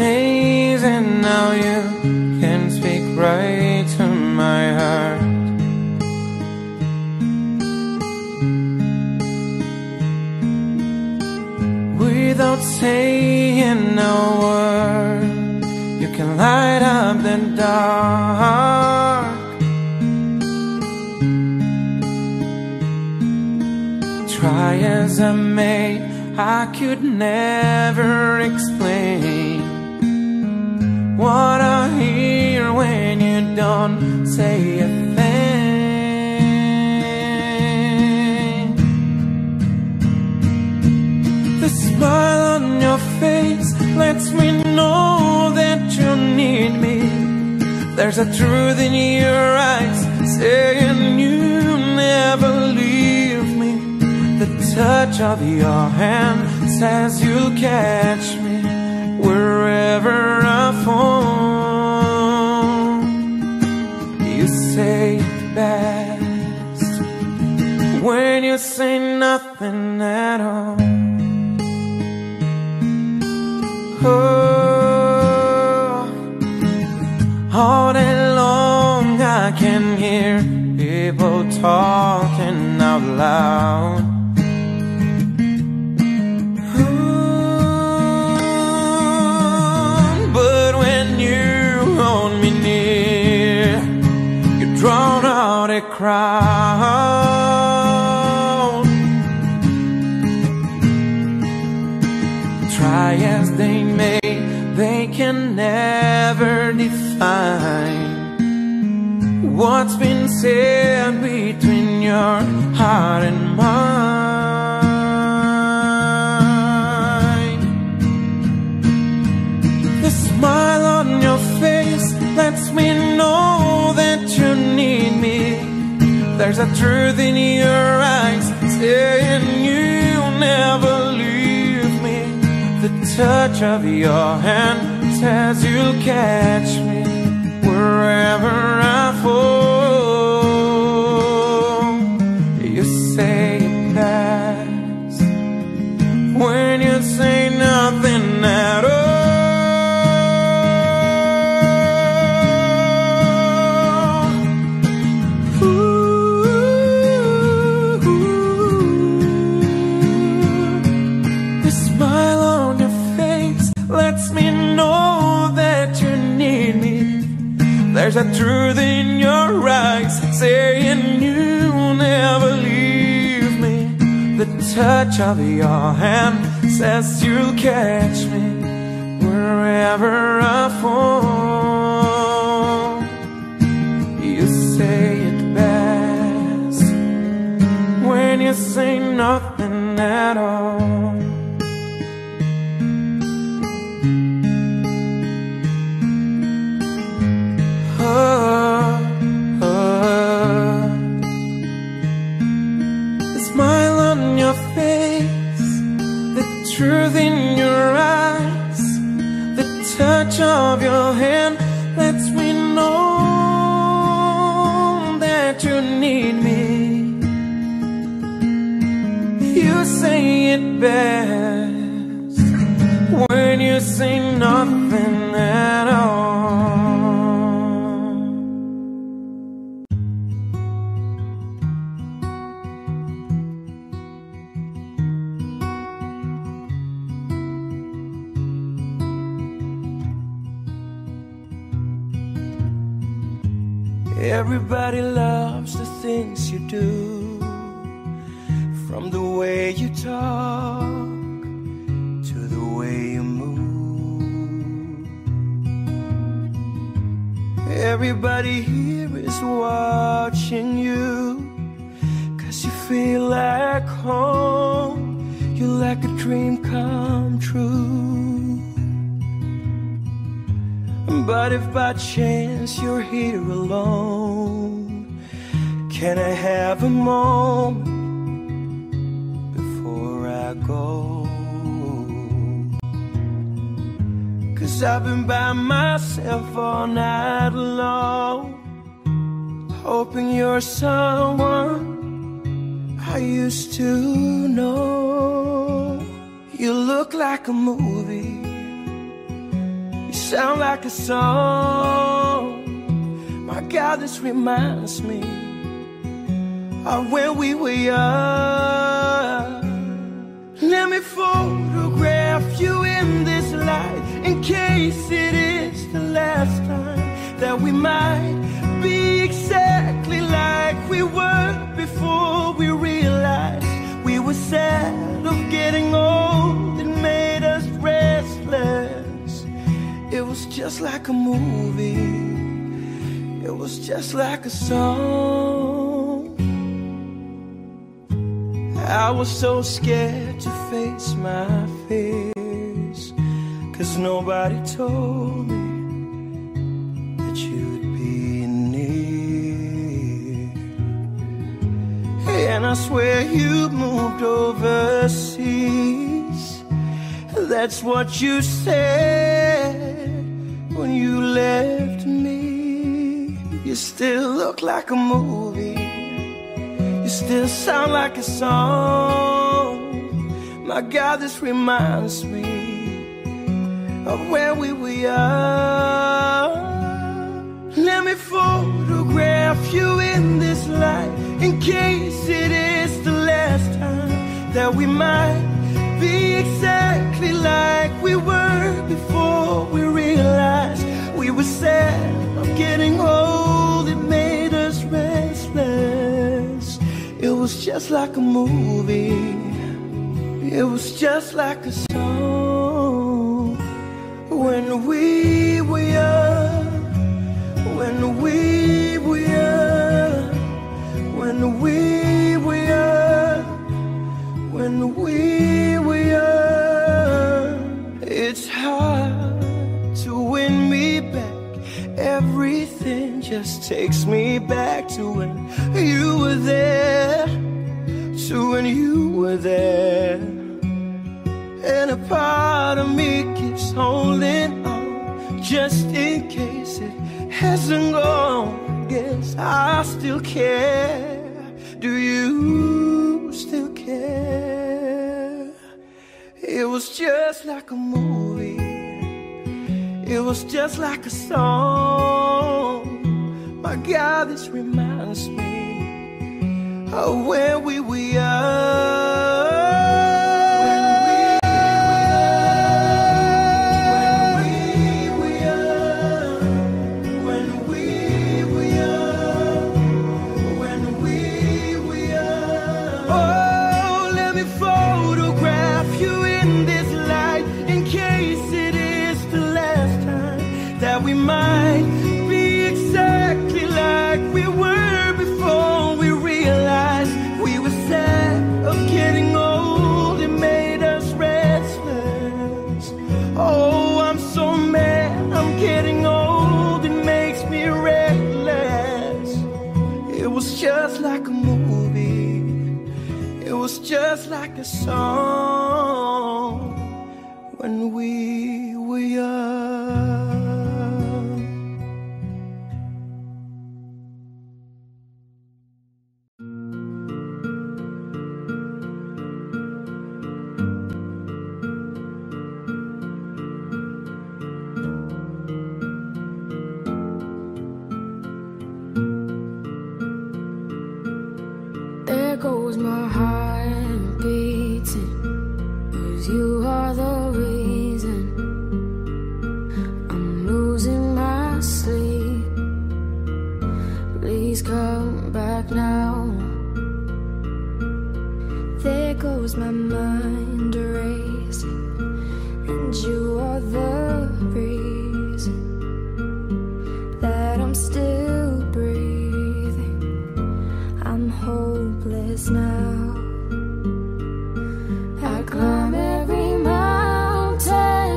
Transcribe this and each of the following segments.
amazing. Now you can speak right to my heart. Without saying a word, you can light up the dark. Try as I may, I could never explain what I hear when you don't say a thing. The smile on your face lets me know that you need me. There's a truth in your eyes saying you never leave me. The touch of your hand says you'll catch me wherever I fall. You say it best when you say nothing at all. Oh, all day long I can hear people talking out loud. Drown out a crowd. Try as they may, they can never define what's been said between your heart and mine. The smile on your face lets me know that you need me. There's a truth in your eyes saying you never leave me. The touch of your hand says you'll catch me wherever I fall. You say it best when you say nothing at all. There's a truth in your eyes saying you'll never leave me. The touch of your hand says you'll catch me wherever I fall. You say it best when you say nothing at all. The smile on your face, the truth in your eyes, the touch of your hand lets me know that you need me. You say it best when you say nothing at all. Everybody loves the things you do, from the way you talk to the way you move. Everybody here is watching you, 'cause you feel like home. You're like a dream come true. But if by chance you're here alone, can I have a moment before I go? 'Cause I've been by myself all night long, hoping you're someone I used to know. You look like a movie, sound like a song. My God, this reminds me of when we were young. Let me photograph you in this light, in case it is the last time that we might be exactly like we were before we realized we were sad of getting old. It made us restless. It was just like a movie. It was just like a song. I was so scared to face my fears, 'cause nobody told me that you'd be near. And I swear you moved overseas. That's what you said when you left me. You still look like a movie. You still sound like a song. My God, this reminds me of where we were young. Let me photograph you in this light, in case it is the last time that we might be exactly like we were before we realized we were sad of getting old. It made us restless. It was just like a movie. It was just like a song. When we were young, when we were young, when we were young, when we were young. It's hard to win me back. Everything just takes me back to when you were there, to when you were there. And a part of me keeps holding on, just in case it hasn't gone. Guess I still care. Do you still care? It was just like a movie. It was just like a song. My God, this reminds me of where we were young. Just like a song when we were young. There goes my heart. My mind racing, and you are the reason that I'm still breathing. I'm hopeless now. I climb every mountain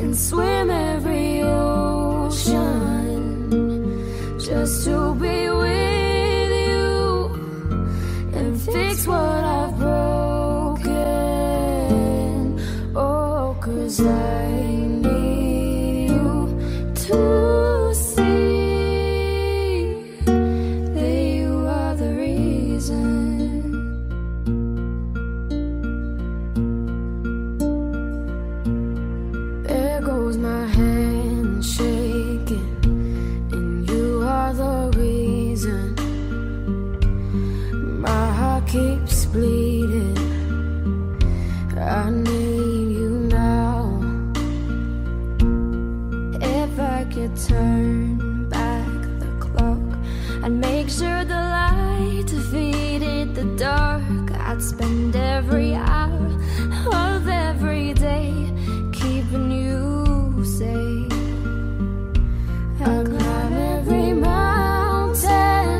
and swim every ocean just to be with you and fix what I. I need you to see that you are the reason. There goes my head. could turn back the clock and make sure the light defeated the dark, I'd spend every hour of every day keeping you safe. I'd climb every mountain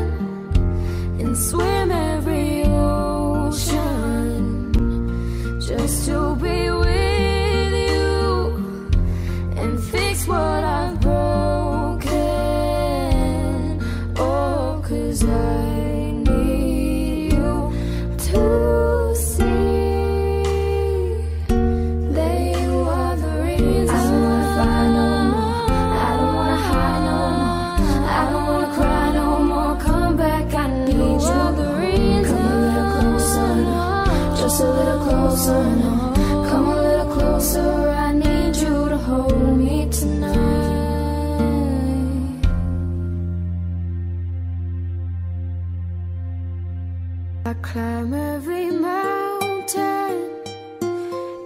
and swim every ocean just to be with you. I climb every mountain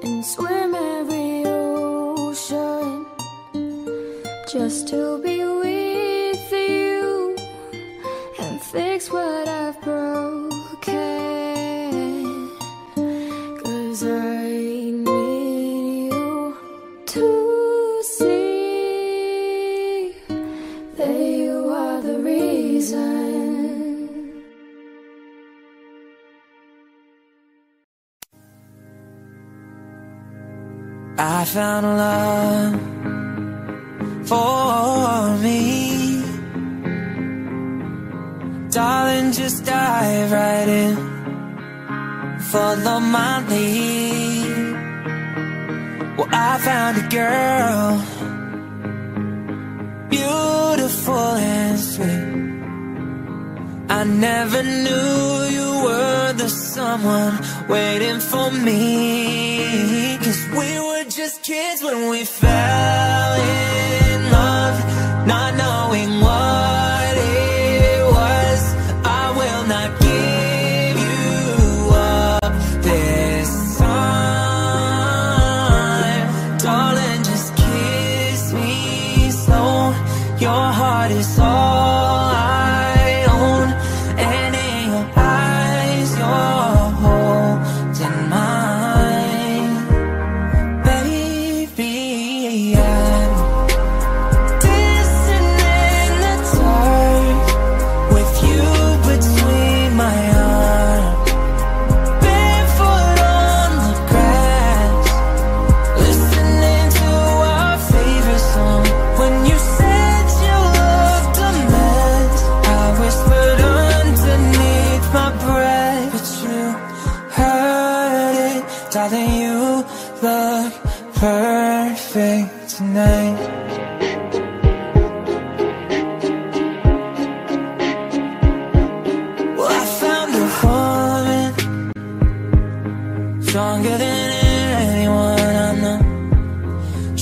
and swim every ocean just to be with you and fix what I've broken, 'cause I need you to see that you are the reason. I found love for me, darling, just dive right in, follow my lead. Well, I found a girl, beautiful and sweet. I never knew you were the someone waiting for me, 'cause we were just kids when we fell in love, not knowing what it was. I will not give you up this time, darling, just kiss me slow. Your heart is all I own, and in your eyes you're holding mine. Perfect tonight. Well, I found a woman stronger than anyone I know.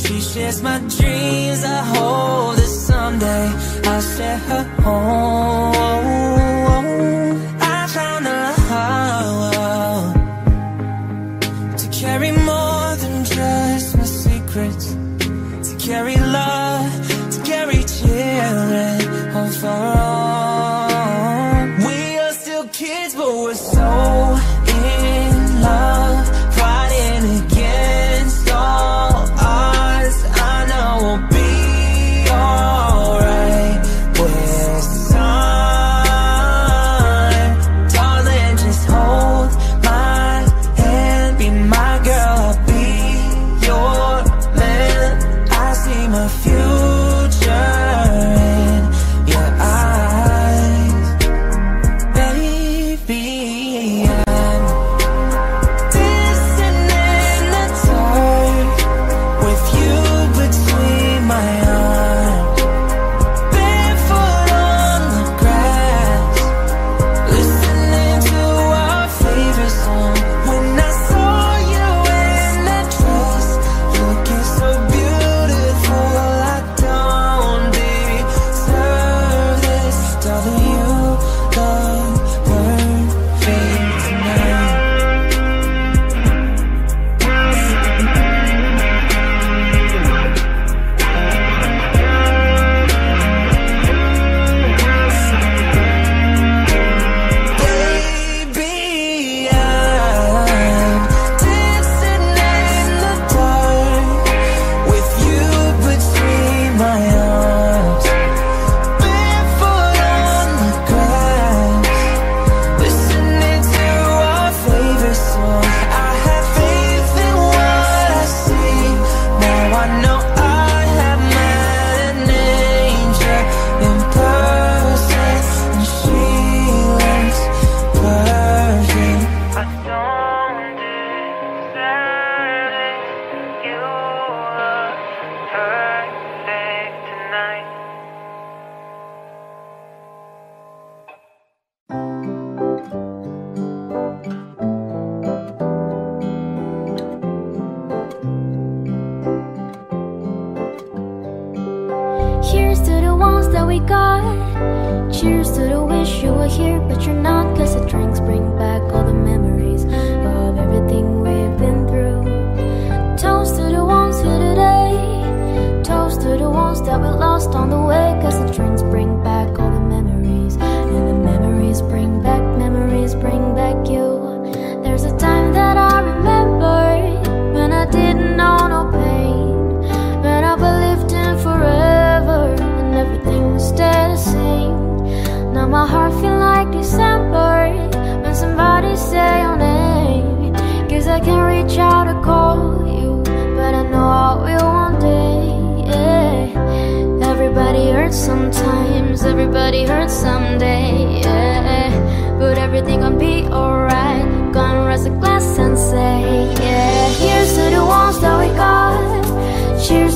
She shares my dreams, I hope that someday I'll share her home. I found a love to carry more than just my secrets, to carry love, to carry children home for all. We are still kids, but we're so in love, fighting against all odds. I know we'll be alright this time, darling, just hold my hand, be my girl, I'll be your man. I see my future in your eyes, baby. I'm dancing in the dark with you between my arms, barefoot on the grass, listening to our favorite song. When I saw you in that dress, looking so beautiful, I perfect tonight. Cheers to the ones that we got. Cheers to the wish you were here, but you're not. Cause the drinks bring back all the memories of everything we've been through. Toast to the ones here today. Toast to the ones that we lost on the way. Cause the drinks bring back all the memories, and the memories bring back you. There's a time that I remember when I didn't know no pain, when I believed in forever. Stay the same. Now my heart feel like December when somebody say your name. Cause I can't reach out to call you, but I know I will one day, yeah. Everybody hurts sometimes, everybody hurts someday, yeah. But everything gonna be alright. Gonna raise a glass and say, yeah. Here's to the ones that we got. Cheers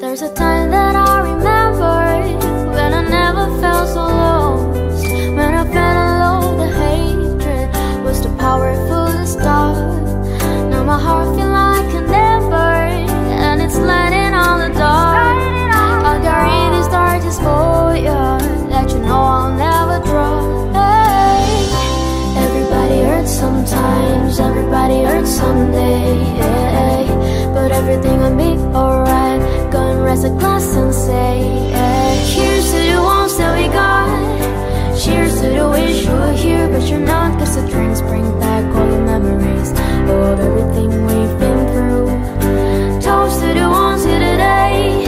There's a time that I remember when I never felt so lost, when I fell in love, the hatred was too powerful to stop. Now my heart feels like an ember, and it's lighting on the dark. I got read these darkest for you, that you know I'll never drop. Hey. Everybody hurts sometimes, everybody hurts someday, yeah. But everything will be alright. Gonna raise a glass and say, yeah. Cheers to the ones that we got. Cheers to the wish you were here, but you're not. Cause the drinks bring back all the memories of everything we've been through. Toast to the ones here today.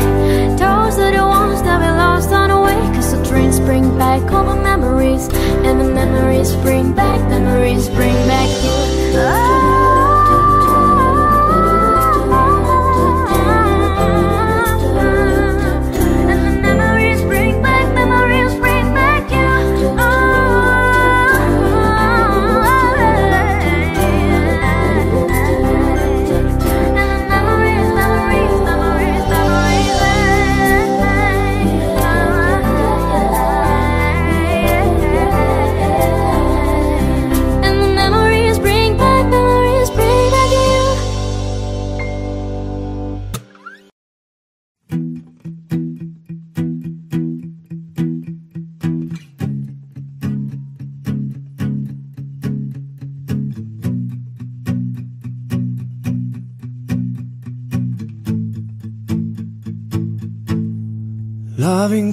Toast to the ones that we lost on the way. Cause the drinks bring back all the memories, and the memories bring back you. Oh. Loving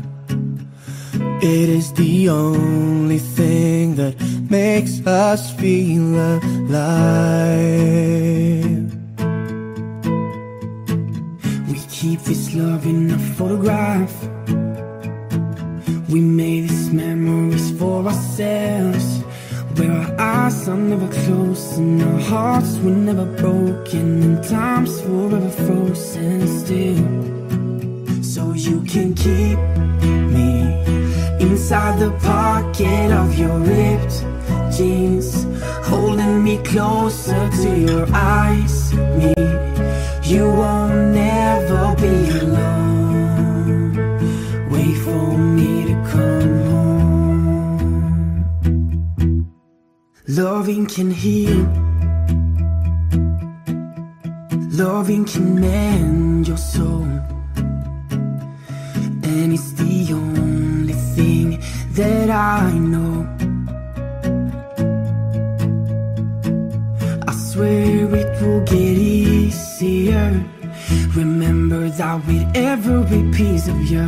It is the only thing that makes us feel alive. We keep this love in a photograph. We made these memories for ourselves, where our eyes are never closed and our hearts were never broken, and time's forever frozen still. So you can keep me inside the pocket of your ripped jeans, holding me closer to your eyes. Me, you won't never be alone. Wait for me to come home. Loving can heal. Loving can mend your soul, and it's the only thing that I know. I swear it will get easier. Remember that with every piece of you,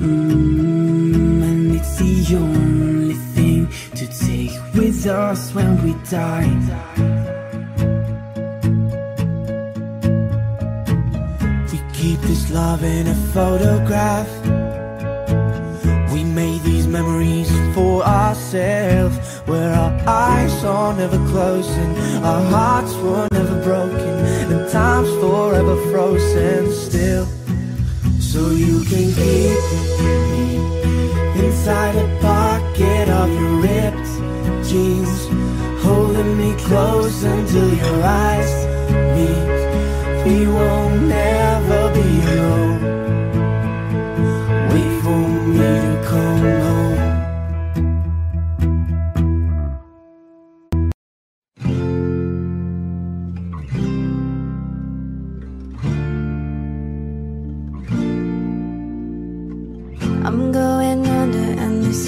and it's the only thing to take with us when we die. Keep this love in a photograph. We made these memories for ourselves, where our eyes are never closing, our hearts were never broken, and time's forever frozen still. So you can keep me inside the pocket of your ripped jeans, holding me close until your eyes meet. We won't never be alone. Wait for me to come home. I'm going under, and this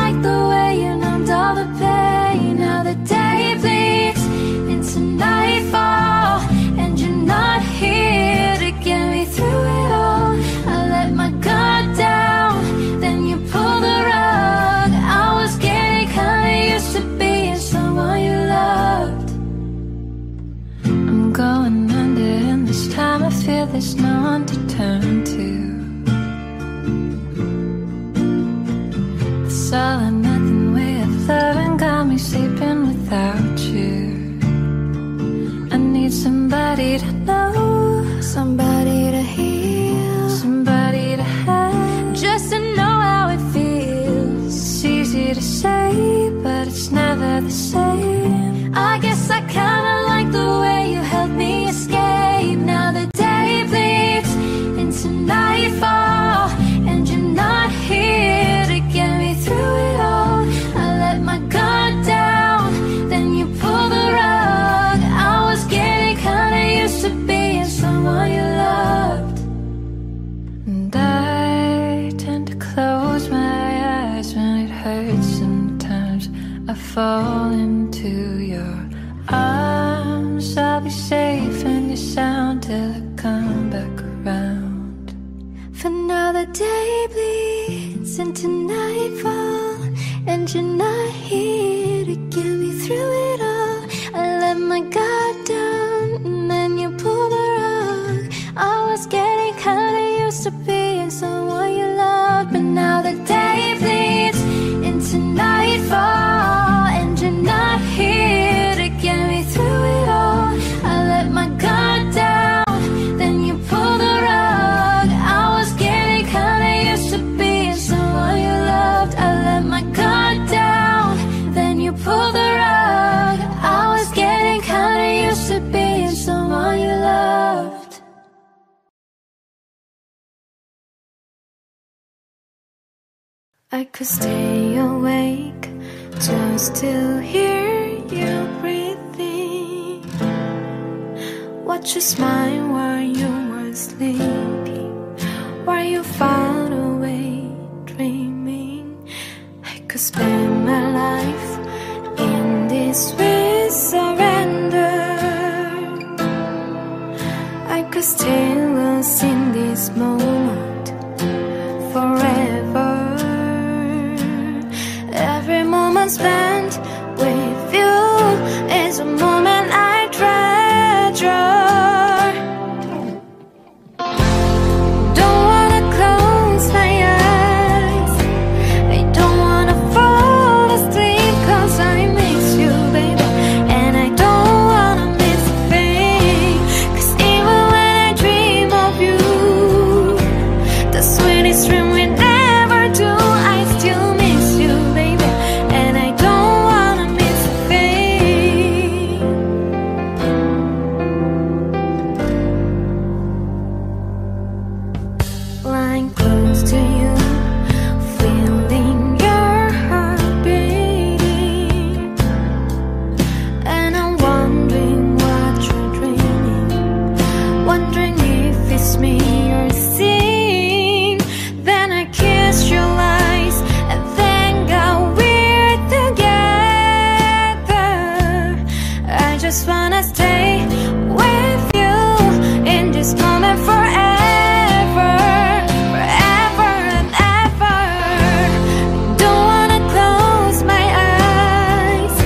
like the way you numbed all the pain. Now the day bleeds into nightfall, and you're not here to get me through it all. I let my guard down, then you pulled the rug. I was getting kinda used to being someone you loved. I'm going under, and this time I feel there's no one to turn to. It's all or nothing way of loving got me sleeping without you. I need somebody to know, somebody to heal, somebody to have, just to know how it feels. It's easy to say, but it's never the same. I guess I kinda like the way you helped me escape. Now the day bleeds into nightfall, and you're not here to get me through it all. I let my guard down, then you pull the rug. I was getting kinda used to being someone you loved. And I tend to close my eyes when it hurts. Sometimes I fall into your arms. I'll be safe and you're sound till I come back around. For now the day bleeds into nightfall, and you're not here to get me through it all. I let my guard down, and then you pull the rug. I was getting kinda used to being someone you loved. But now the day bleeds into nightfall, and you're not here to get me through it all. I let my guard down, then you pull the rug. I was getting kinda used to being someone you loved. I let my guard down, then you pull the rug. I was getting kinda used to being someone you loved. I could stay awake just to hear you breathing, watch you smile while you were sleeping, while you found a way dreaming. I could spend my life in this with surrender. I could still lose in this moment forever. Every moment spent with you is a moment I treasure. Don't wanna close my eyes, I don't wanna fall asleep, 'cause I miss you, baby. And I don't wanna miss a thing, 'cause even when I dream of you, the sweetest dream we never do, I still miss you, baby. And I don't just wanna stay with you in this moment forever, forever and ever. Don't wanna close my eyes,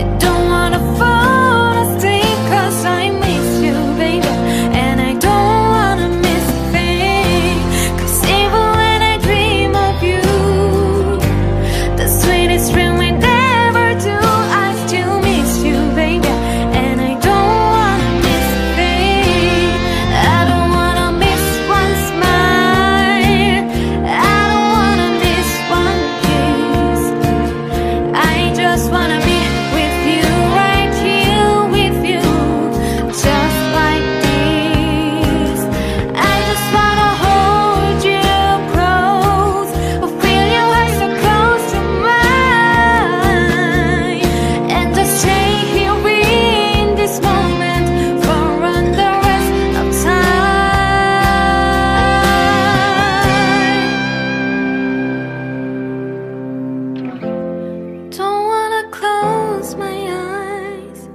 I don't wanna fall asleep, cause I miss you, baby. And I don't wanna miss a thing, cause even when I dream of you, the sweetest dream we never do, I still miss you, baby. And I don't wanna miss a thing, I don't wanna miss one smile, I don't wanna miss one kiss. I just wanna be with you, right here with you, just like this. I just wanna hold you close, feel your eyes so close to mine, and just stay here in this moment for the rest of time. Don't wanna close my eyes, I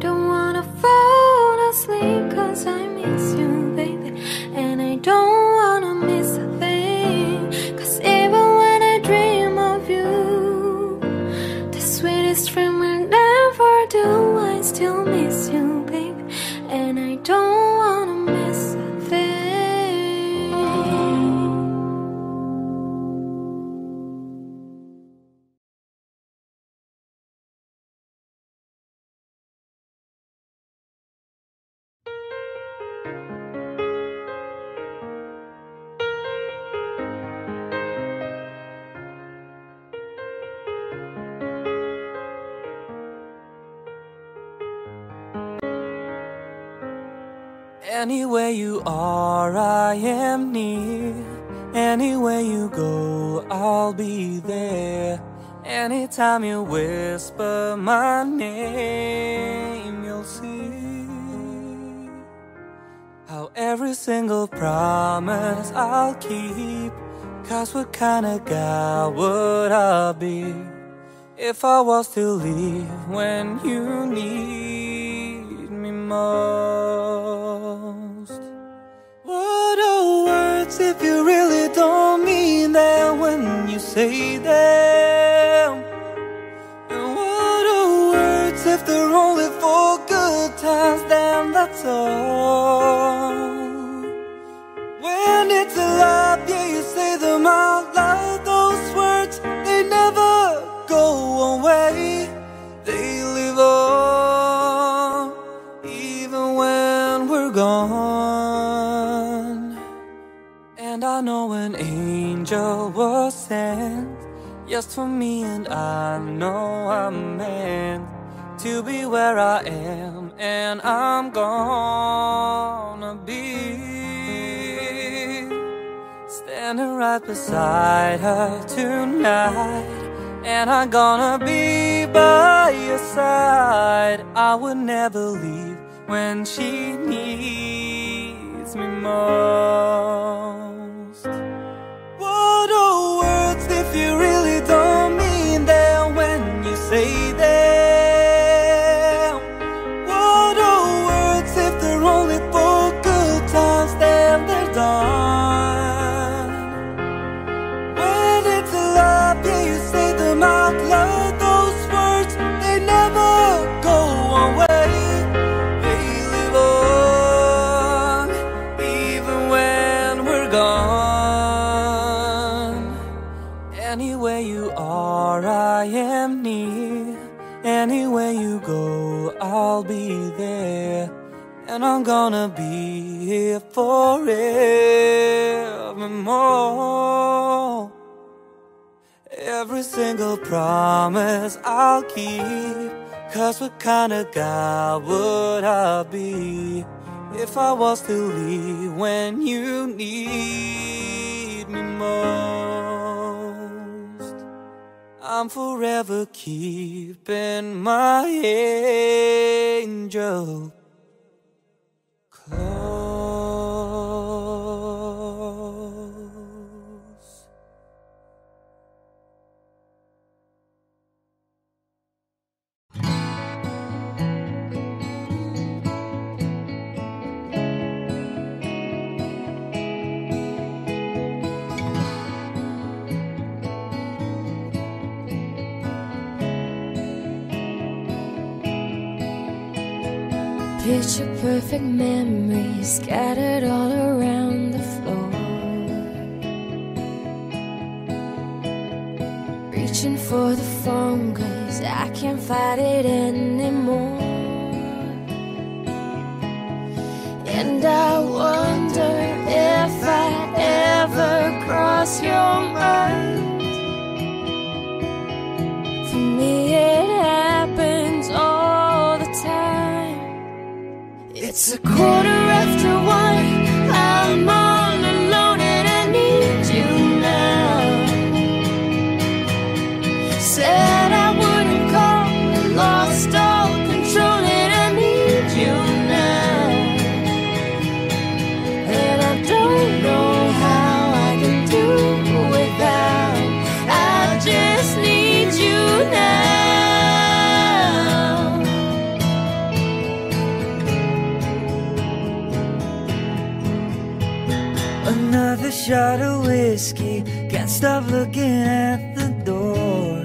don't wanna fall asleep, cause I miss you, baby. And I don't wanna miss a thing, cause even when I dream of you, the sweetest dream will never do, I still miss you, baby. And I don't wanna miss a thing. Anywhere you are, I am near. Anywhere you go, I'll be there. Anytime you whisper my name, you'll see how every single promise I'll keep. Cause what kind of guy would I be if I was to leave when you need me most? What are words if you really don't mean them when you say them? And what are words if they're only for good times? Then that's all. When it's a lot, yeah, you say them out loud. Those words, they never go away. They live on even when we're gone. And I know an angel was sent just for me, and I know I'm meant to be where I am, and I'm gonna be standing right beside her tonight. And I'm gonna be by your side. I would never leave when she needs me most. What are words if you really don't mean them when you say them? What are words if they're only for good times? Then they're done. When it's a love, yeah, you say them out loud. Those words, they never go away. They live on even when we're gone. Anywhere you are, I am near. Anywhere you go, I'll be there. And I'm gonna be here forevermore. Every single promise I'll keep. Cause what kind of guy would I be if I was to leave when you need me most? I'm forever keeping my angel close. Picture perfect memories scattered all around the floor. Reaching for the phone 'cause I can't fight it anymore. And I wonder if I ever cross your mind. It's a 1:15. I'm all alone and I need you now. Said I wouldn't call, lost all control and I need you now. And I don't know how I can do without. I just need you now. Another shot of whiskey, can't stop looking at the door.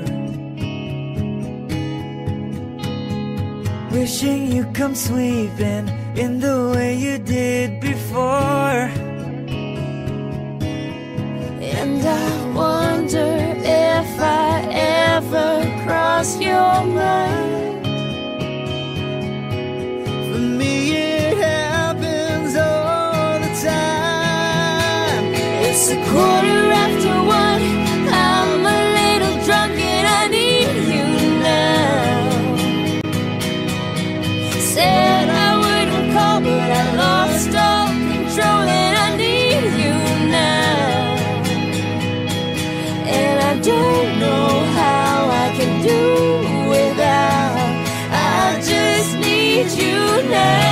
Wishing you'd come sweeping in the way you did before. And I wonder if I ever cross your mind. For me it happens all the time. It's 1:15. I'm a little drunk and I need you now. Said I wouldn't call, but I lost all control and I need you now. And I don't know how I can do without. I just need you now.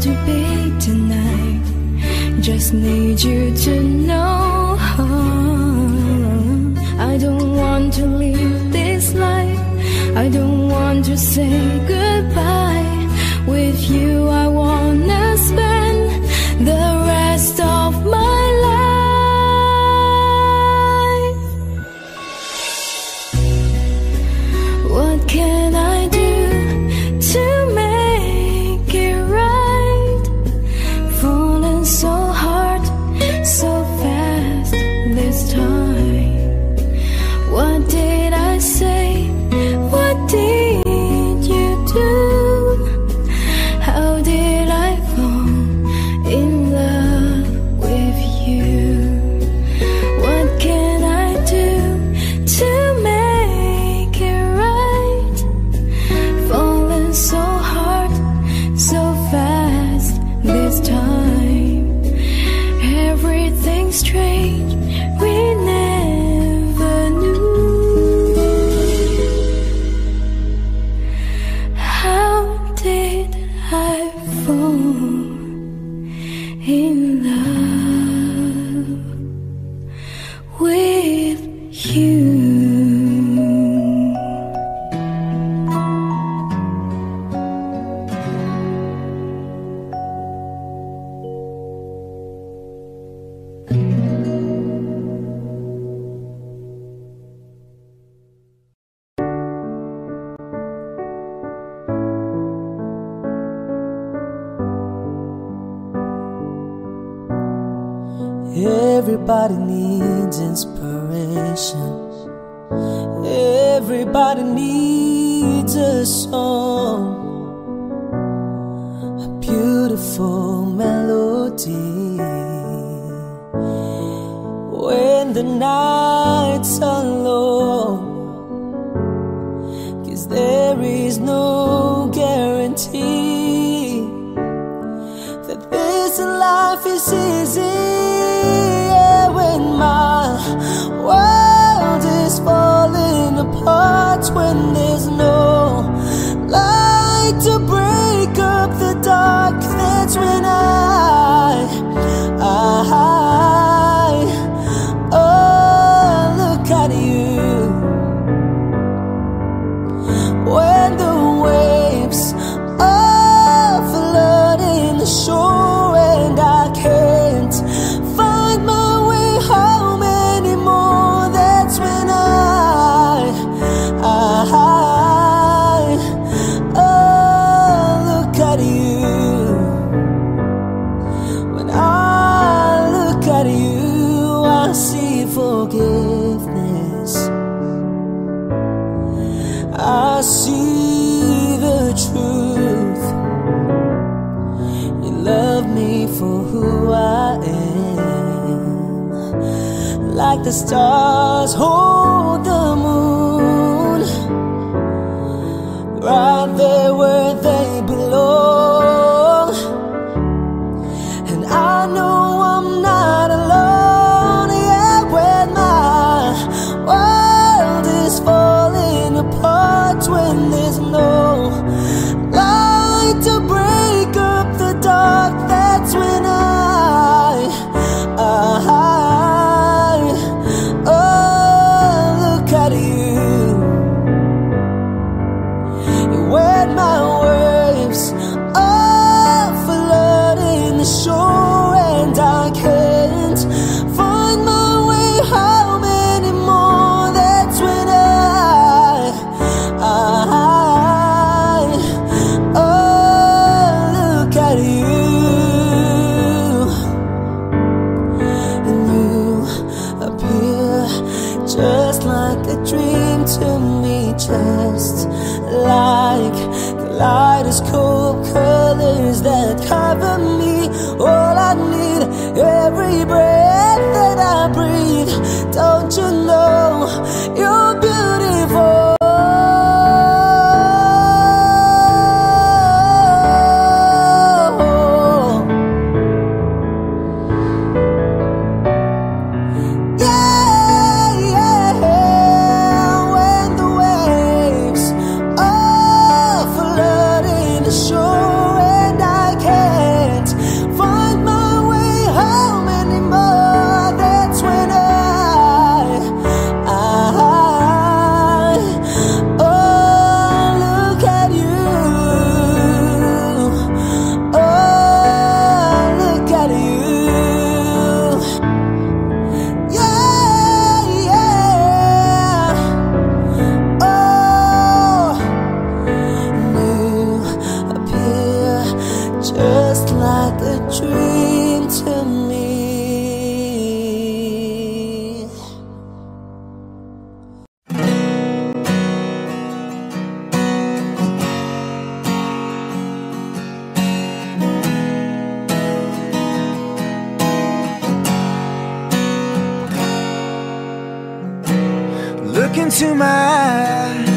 to be tonight. Just need you to know I don't want to leave this life. I don't want to say goodbye. With you I wanna spend the rest of my life. What can I do? Everybody needs inspiration. Everybody needs a song, a beautiful melody. When the nights are long, 'cause there is no guarantee that this life is easy. My world is falling apart when there's no light to break up the dark. That's when I oh, look at you. When the waves are flooding the shore and I can't find my home anymore, that's when I oh, look at you. When I look at you, I see forgiveness, I see the truth. You love me for who I am. Like the stars hold the moon, right there where they belong. And I know I'm not alone. Yeah, when my world is falling apart, when there's no light to break up the dark, that's when I look at you. When my just like a dream to me. Look into my eyes,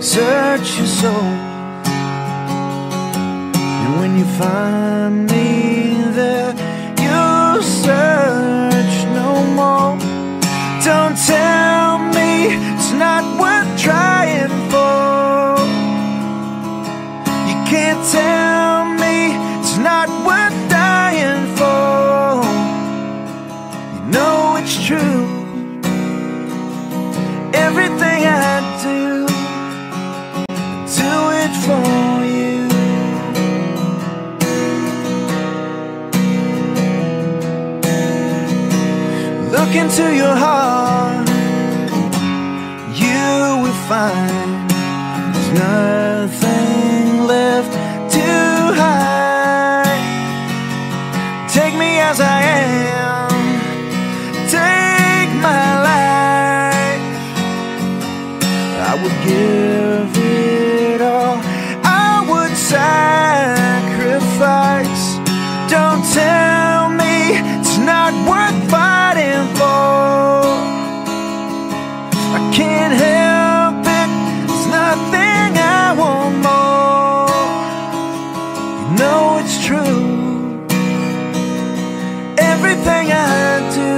search your soul, and when you find me there, you'll search no more. Don't tell me it's not worth trying for. You can't tell me it's not worth dying for. You know it's true. Everything I do, for you. Look into your heart, you will find there's nothing left to hide. Take me as I am, take my life. I would give it all, sacrifice. Don't tell me it's not worth fighting for. I can't help it, there's nothing I want more. You know it's true. Everything I do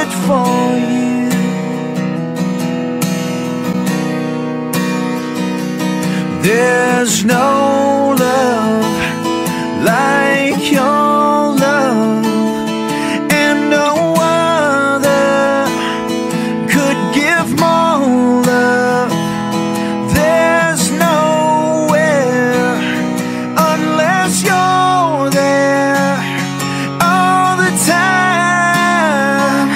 it for you. There's no love like your love, and no other could give more love. There's nowhere unless you're there all the time,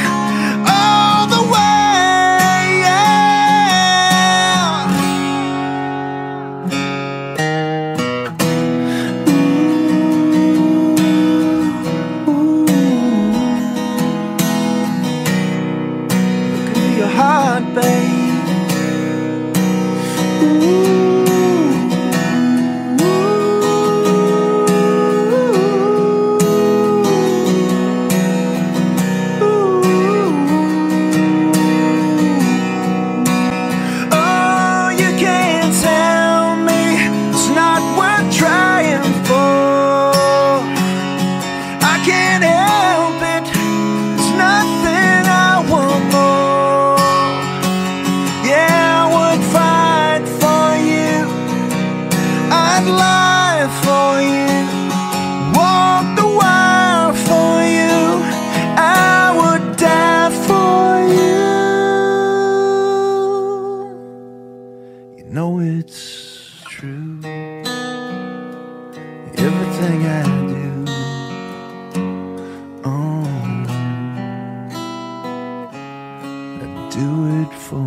all the way, yeah. Everything I do, I do it for you.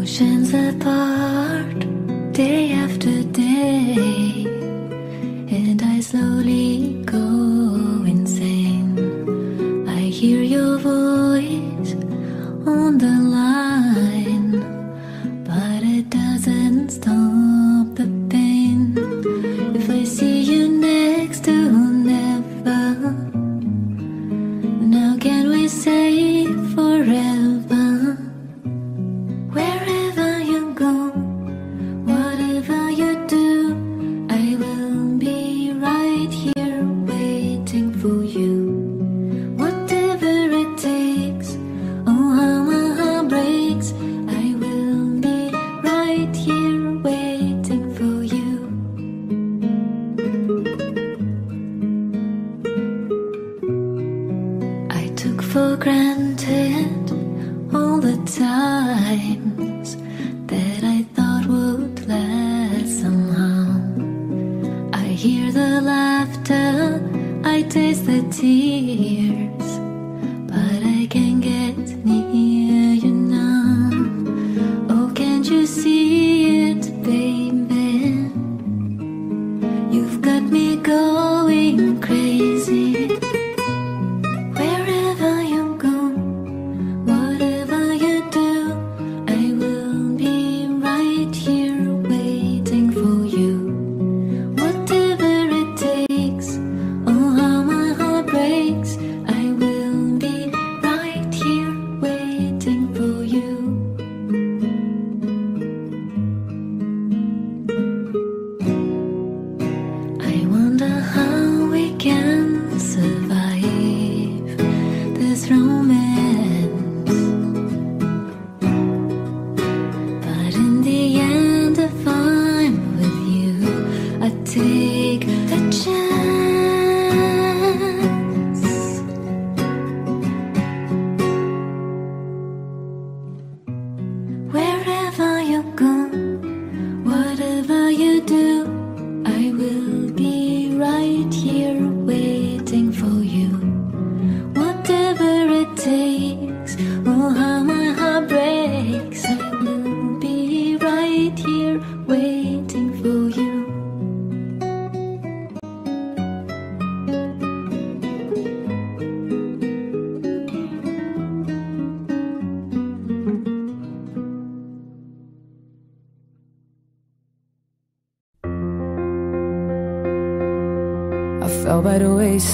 Oceans apart, day after day, and I slowly go insane. I hear your voice on the line, but it doesn't stop the pain. If I see you next to never, now can we say forever? Where times that I thought would last somehow. I hear the laughter, I taste the tears, but I can't get near you now. Oh, can't you see it, baby? You've got me going crazy.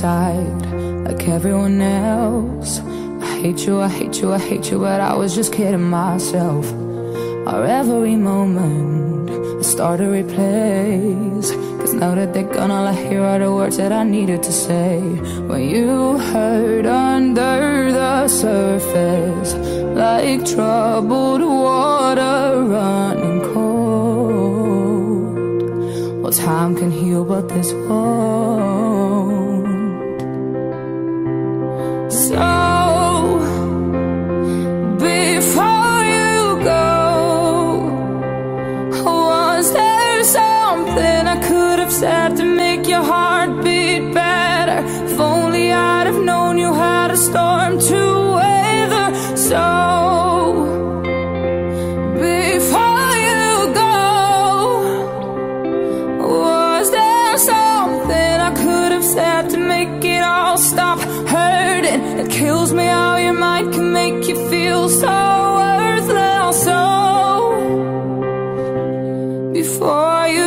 Like everyone else, I hate you, I hate you, I hate you, but I was just kidding myself. Our every moment I start to replace, 'cause now that they're gone, all I hear are the words that I needed to say. When you hurt under the surface, like troubled water running cold, well, time can heal, but this won't. Said to make your heart beat better. If only I'd have known you had a storm to weather. So before you go, was there something I could have said to make it all stop hurting? It kills me how your mind can make you feel so worthless. So before you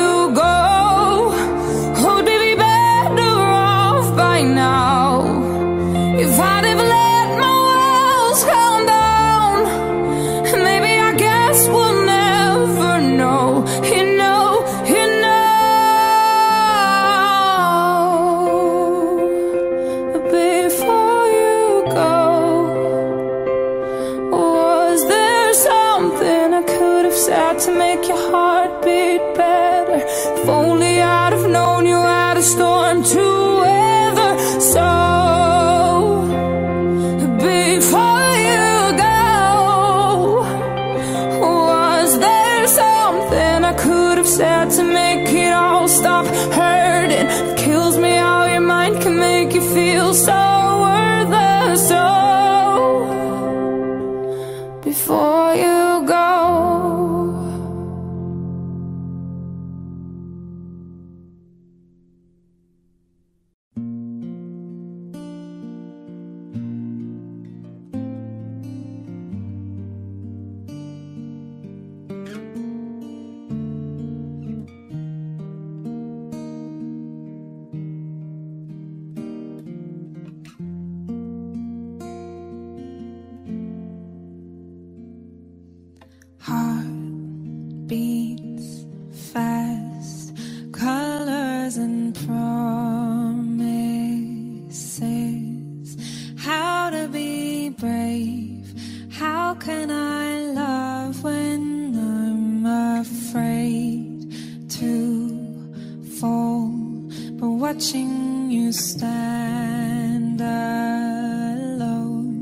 stand alone,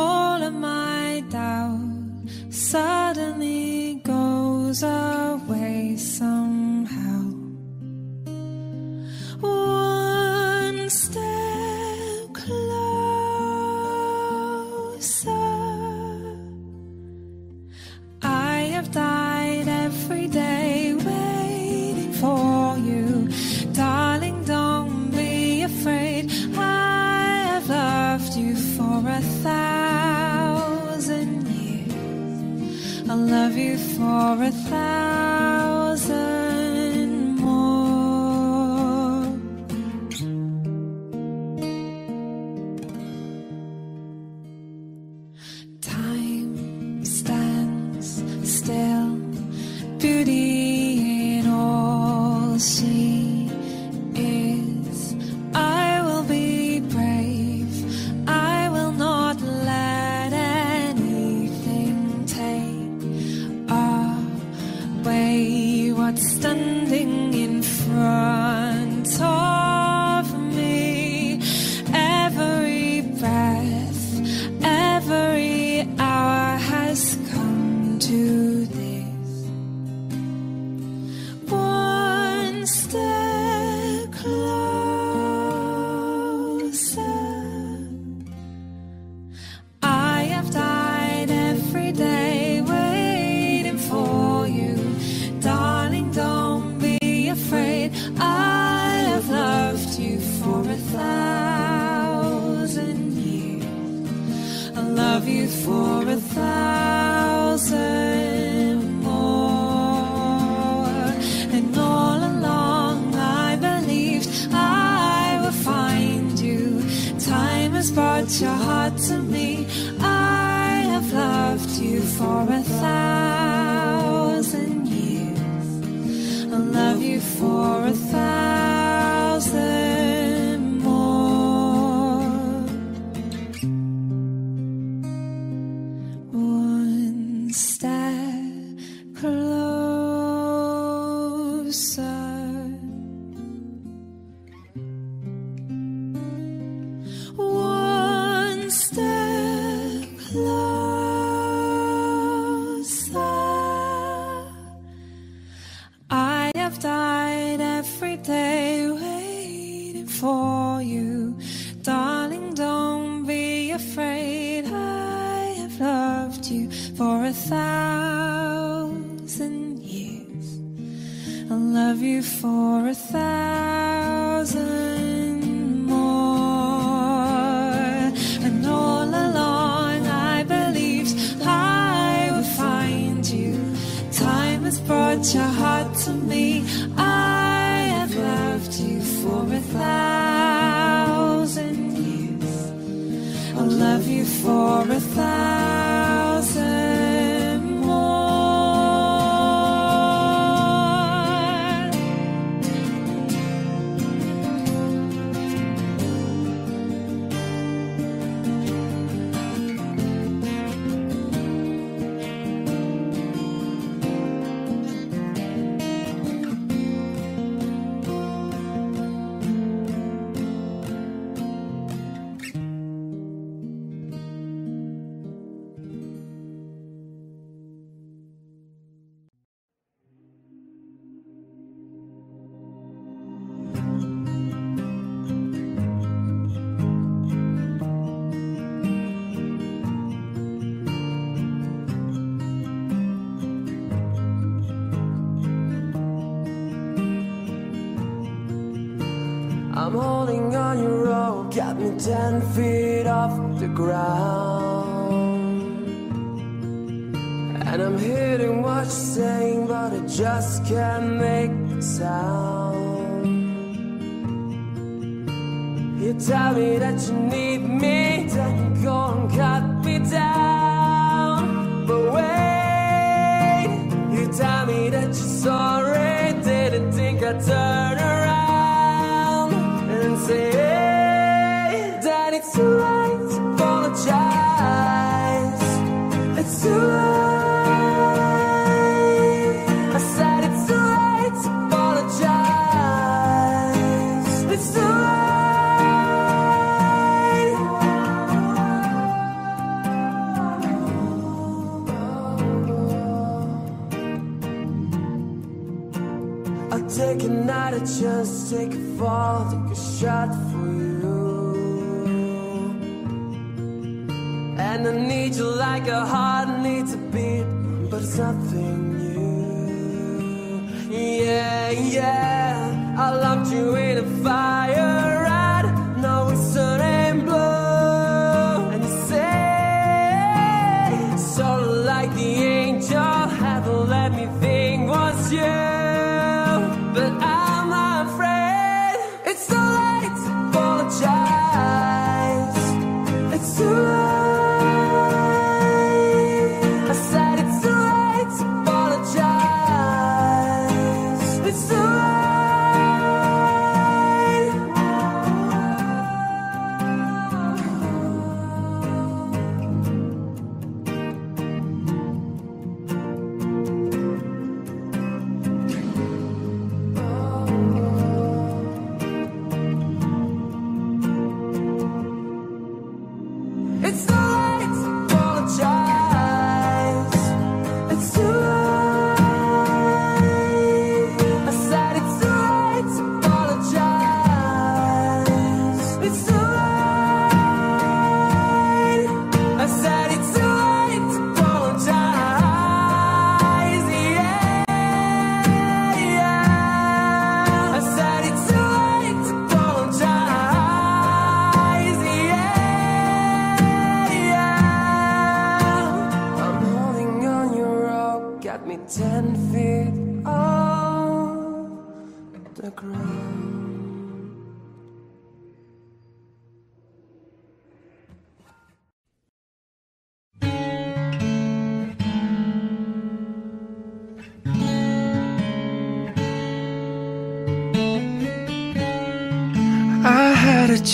all of my doubt. suddenly goes away somehow. One step closer. I have died every day waiting for you. Darling, don't be afraid. I have loved you for 1,000 years. I'll love you for 1,000 more. Time stands still, beauty in all she is. I will be brave, I will not let anything take away what's standing in front of me. Every breath, every hour has come to this. One step closer. I have died every day waiting for you. Darling, don't be afraid. I have loved you for 1,000 years. I'll love you for 1,000 more. And all along I believed I would find you. Time has brought your heart to me. I have loved you for 1,000 years. I'll love you for 1,000 more. One step closer. One step closer. I have died every day waiting for you. Darling, don't be afraid. I have loved you for 1,000 years. I'll love you for 1,000 more. And all along I believed I would find you. Time has brought your heart to me. I have loved you for 1,000 years. I'll love you for 1,000 more. I'm holding on your rope, got me 10 feet off the ground. And I'm hearing what you're saying, but I just can't make a sound. You tell me that you need me, then you go and cut me down. But wait, you tell me that you're sorry, didn't think I'd turn around. Say that it's too late to apologize. It's too late. I said it's too late to apologize. It's too late. Take a night, a chance, take a fall, take a shot for you. And I need you like a heart needs a beat, but it's nothing new. Yeah, yeah, I loved you in a fire, right? Now it's sunny and blue. And you say, sort of like the angel, had to let me think was you. But I'm not afraid. It's too late to apologize. It's too late. I said it's too late to apologize. It's too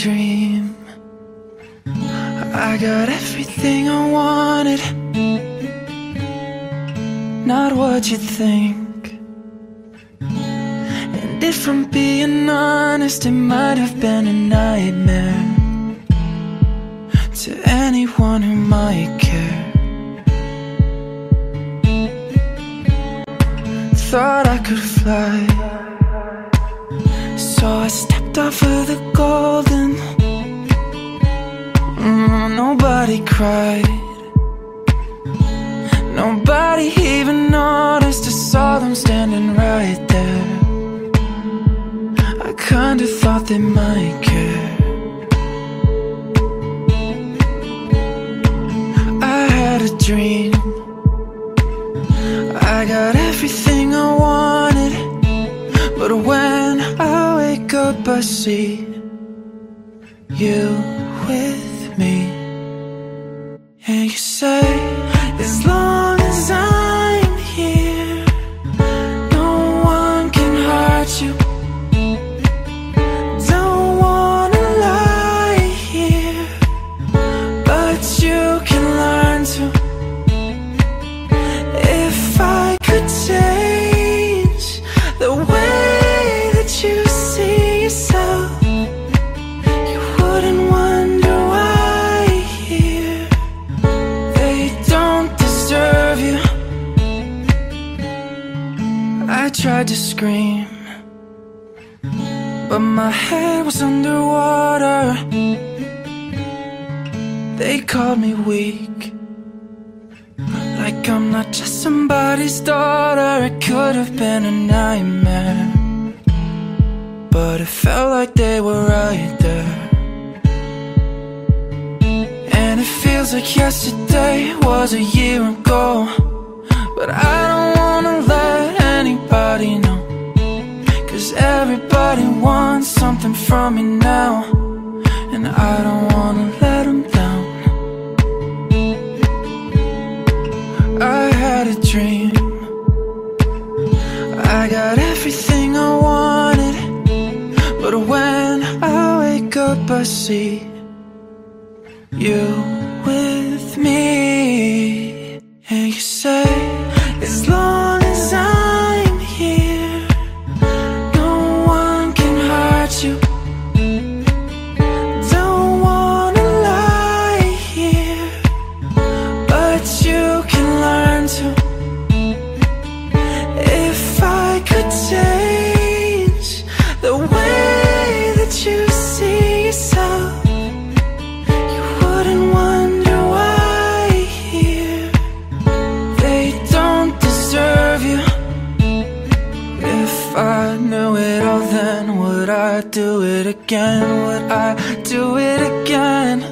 dream. I got everything I wanted, not what you think. And if I'm being honest, it might have been a nightmare to anyone who might care. Thought I could fly, so I stepped off of the golden. Nobody cried, nobody even noticed. I saw them standing right there. I kinda thought they might care. I had a dream. I got everything I wanted, but when I wake up I see you with me. And you say, as long as I'm here, no one can hurt you. Don't wanna lie here, but you can learn to. If I could change the way that you see yourself, tried to scream, but my head was underwater. They called me weak, like I'm not just somebody's daughter. It could have been a nightmare, but it felt like they were right there. And it feels like yesterday was a year ago, but I don't wanna let anybody know, 'cause everybody wants something from me now, and I don't wanna let them down. I had a dream. I got everything I wanted, but when I wake up I see you with me. And you say, as long as I'm here, no one can hurt you. Don't wanna lie here, but you can learn to. If I could change I do it again? Would I do it again?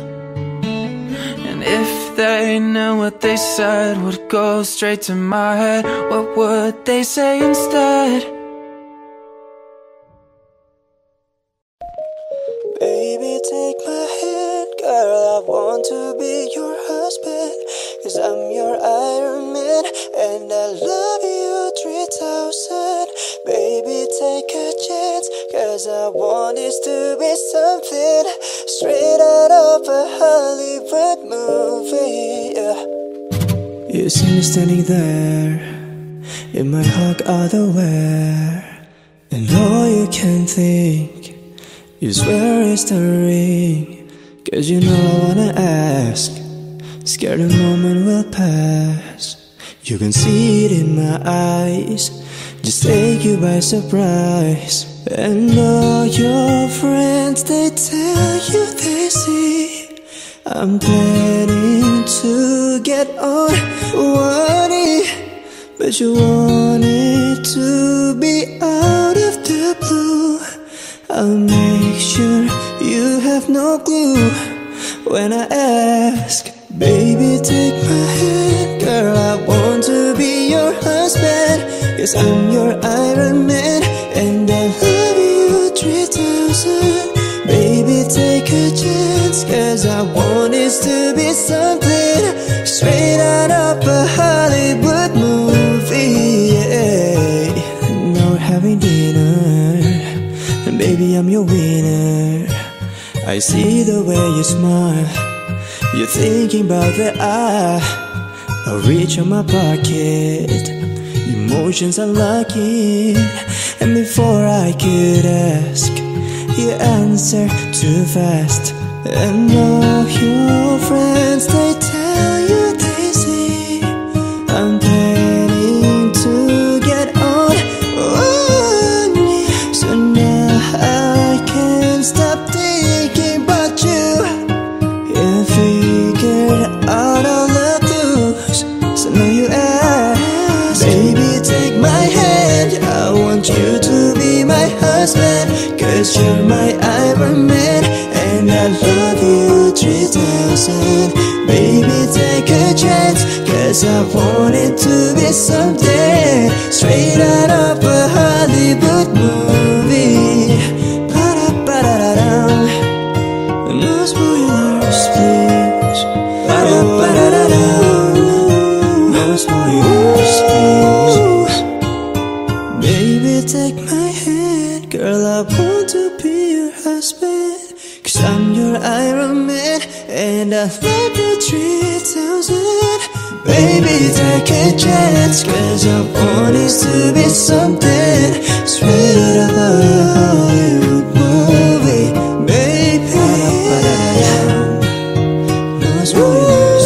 And if they knew what they said would go straight to my head, what would they say instead? Baby, take my hand, girl, I want to be your husband, 'cause I'm your Iron Man, and I love you 3,000. Baby, take a chance, 'cause I want this to be something straight out of a Hollywood movie, yeah. You see me standing there in my hug otherwhere, and all you can think is where is the ring? 'Cause you know I wanna ask, scared the moment will pass. You can see it in my eyes, just take you by surprise. And all your friends, they tell you they see I'm planning to get on one knee, but you want it to be out of the blue. I'll make sure you have no clue when I ask. Baby, take my hand, girl, I want to be your husband, 'cause I'm your Iron Man, and I love you 3,000. Baby, take a chance, 'cause I want this to be something straight out of a Hollywood movie, yeah. And now we're having dinner, and baby, I'm your winner. I see the way you smile, you're thinking about the I reach on my pocket, emotions are locking, and before I could ask, you answer too fast. And all your friends, they tell you they see I'm planning to get on one knee, so now I can't stop thinking about you. Out all the blues, so now you ask. Baby, take my hand, I want you to be my husband, 'cause you're my Iron Man, and I love you 3,000. Baby, take a chance, 'cause I want it to be something straight out of a Hollywood movie. Ba-da-ba-da-da-dum, no spoilers, please. No spoilers, please. Baby, take my hand, girl, I want to be your husband, 'cause I'm your Iron Man, and I love you 3,000. Baby, take a chance, 'cause I want this to be something straight out of a Hollywood movie. Baby, no spoilers.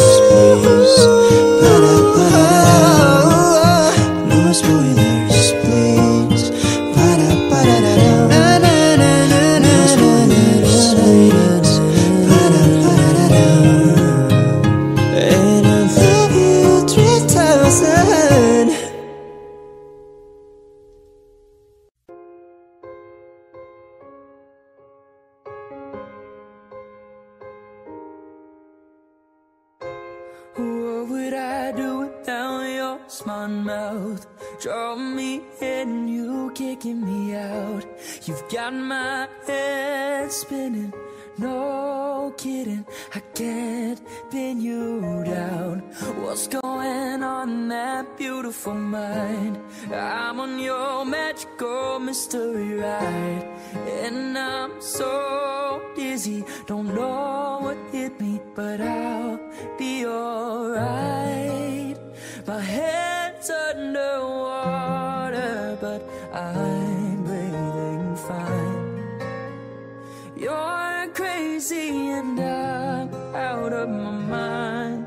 Draw me in, you kicking me out. You've got my head spinning, no kidding, I can't pin you down. What's going on in that beautiful mind? I'm on your magical mystery ride, and I'm so dizzy, don't know what hit me, but I'll be alright. My head's underwater, but I'm breathing fine. You're crazy and I'm out of my mind,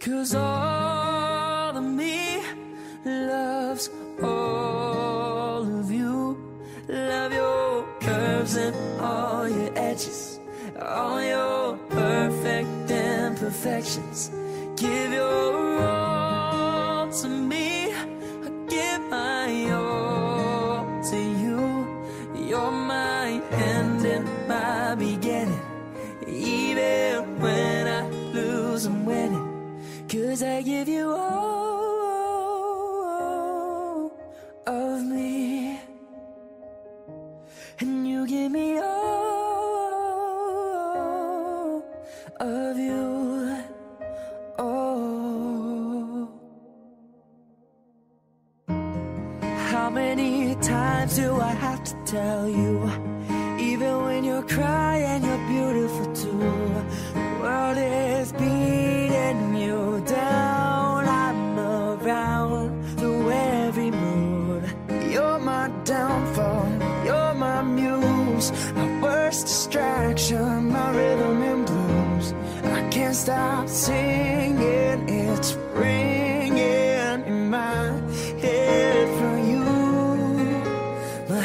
'cause all of me loves all of you. Love your curves and all your edges, all your perfect imperfections. Give your all to me, I give my all to you. 'Cause I give you all of me, and you give me all of you. Oh, how many times do I have to tell you, even when you're crying, you're beautiful too. The world is beating you down. I'm around through every mood. You're my downfall, you're my muse, my worst distraction, my rhythm and blues. I can't stop singing, it's ringing in my head for you. My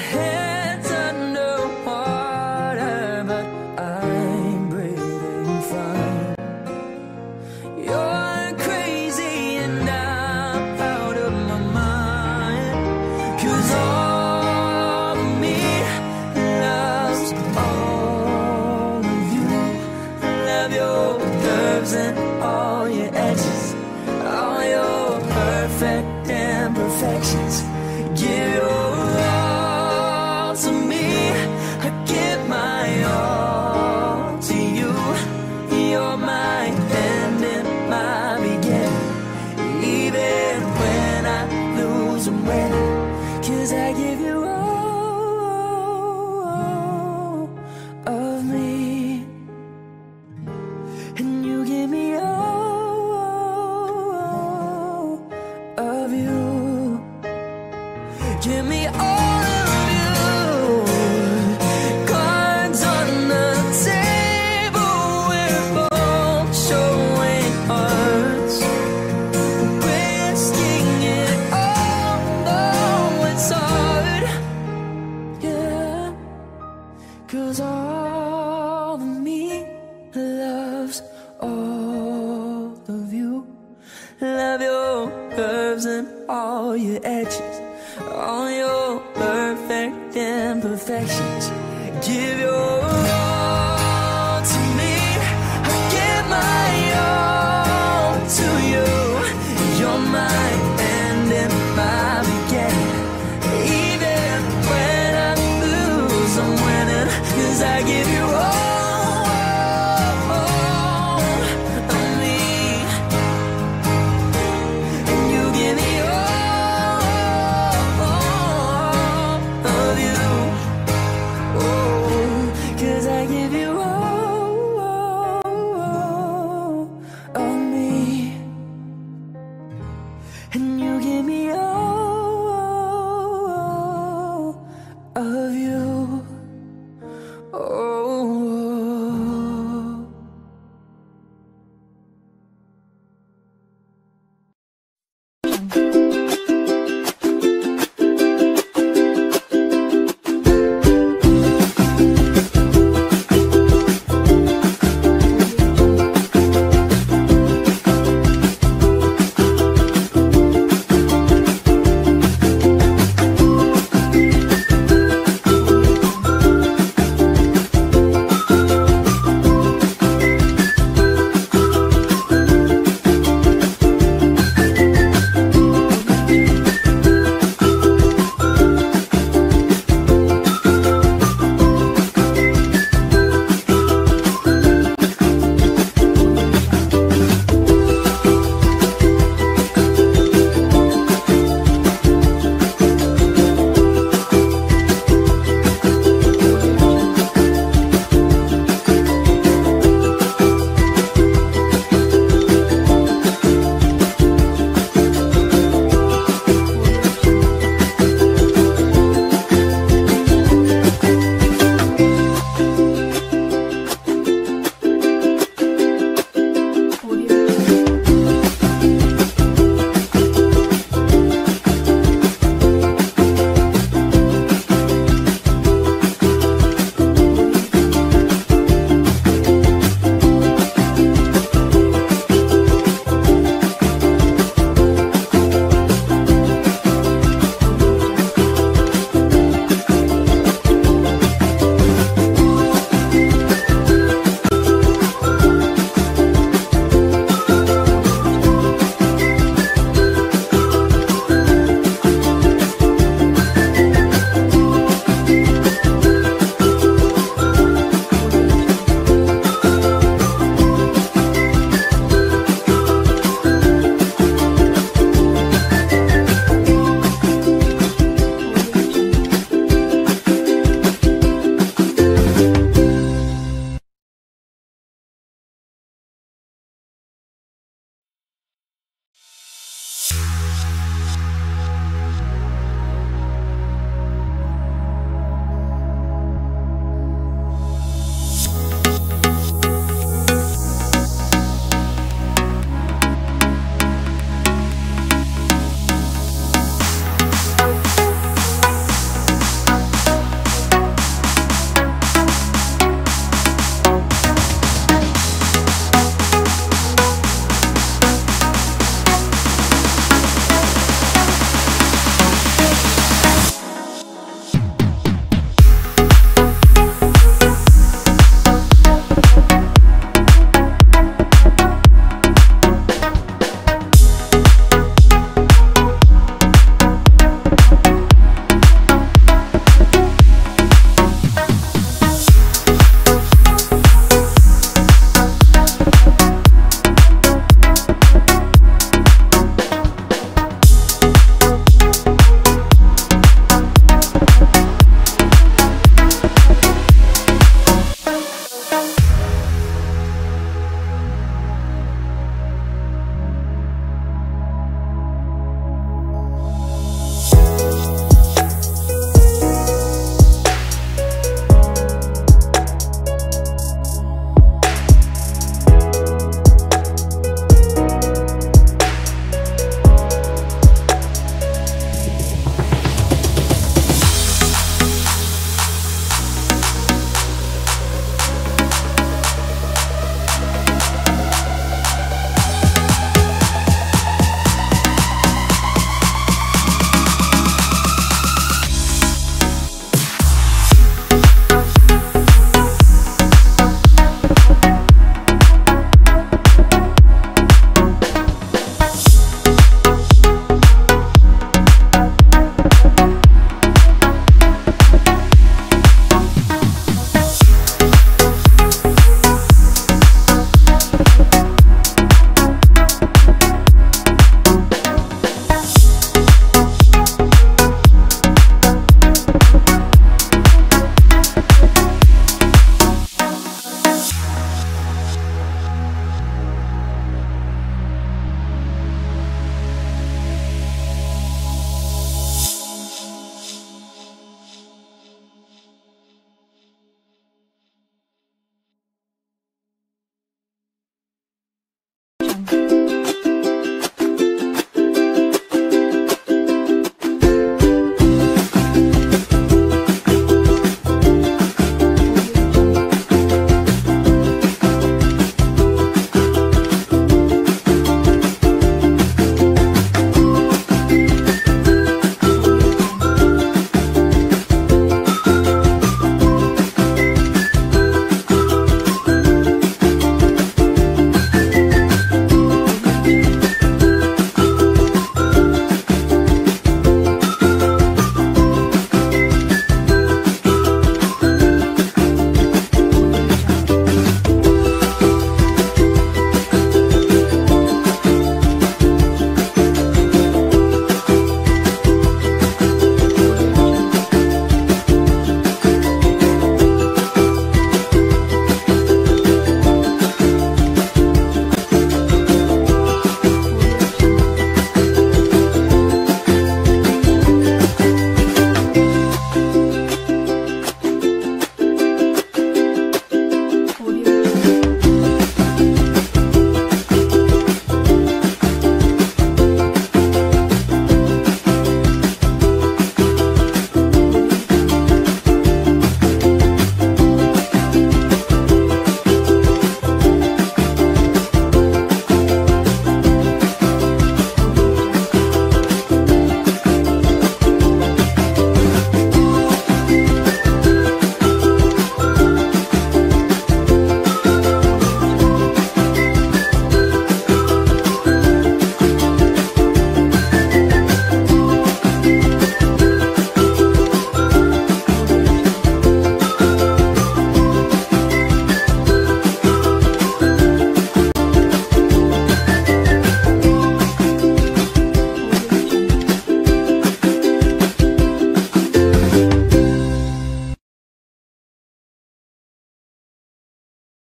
head give your